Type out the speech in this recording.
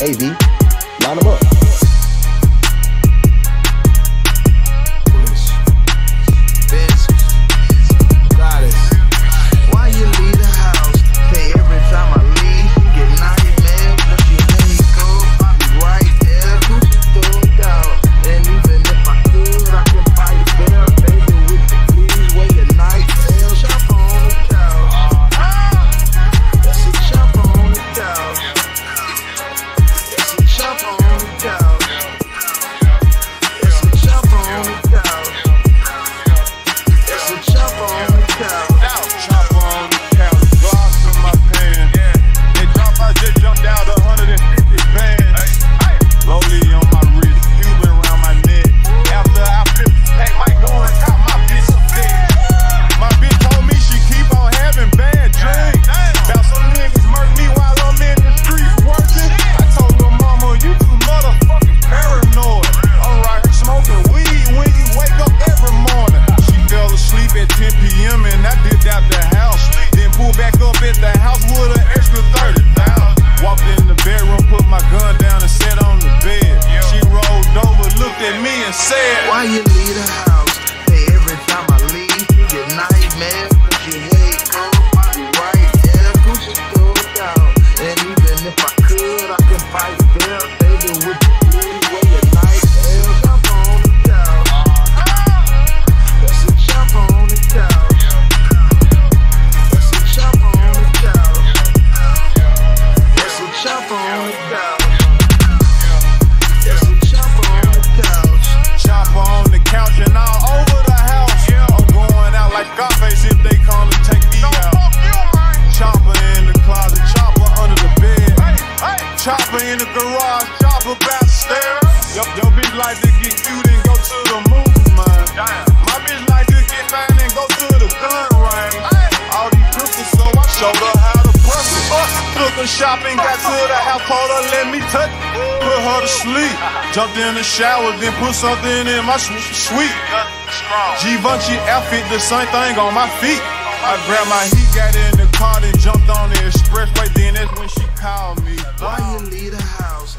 AV, line them up. Why you leave the house? Hey, every time I leave, you get nightmares, but you hate cold, you right there, Gucci throw out. And even if I could, I can fight there, baby, with you please, where your nightmares up on the couch. That's a chop on the couch. That's a chop on the couch. That's a chop on the couch. Chopper in the garage, chopper downstairs. Your bitch like to get cute and go to the movies, man. Damn. My bitch like to get fine and go to the gun range. All these pistols, so I showed her how to bust it. Took her shopping, got to the house, told her let me touch it. Put her to sleep. Jumped in the shower, then put something in my sweet. Givenchy outfit, the same thing on my feet. I grabbed my heat, got in the car, then jumped on the expressway. Then that's when she called me. Why you leave the house?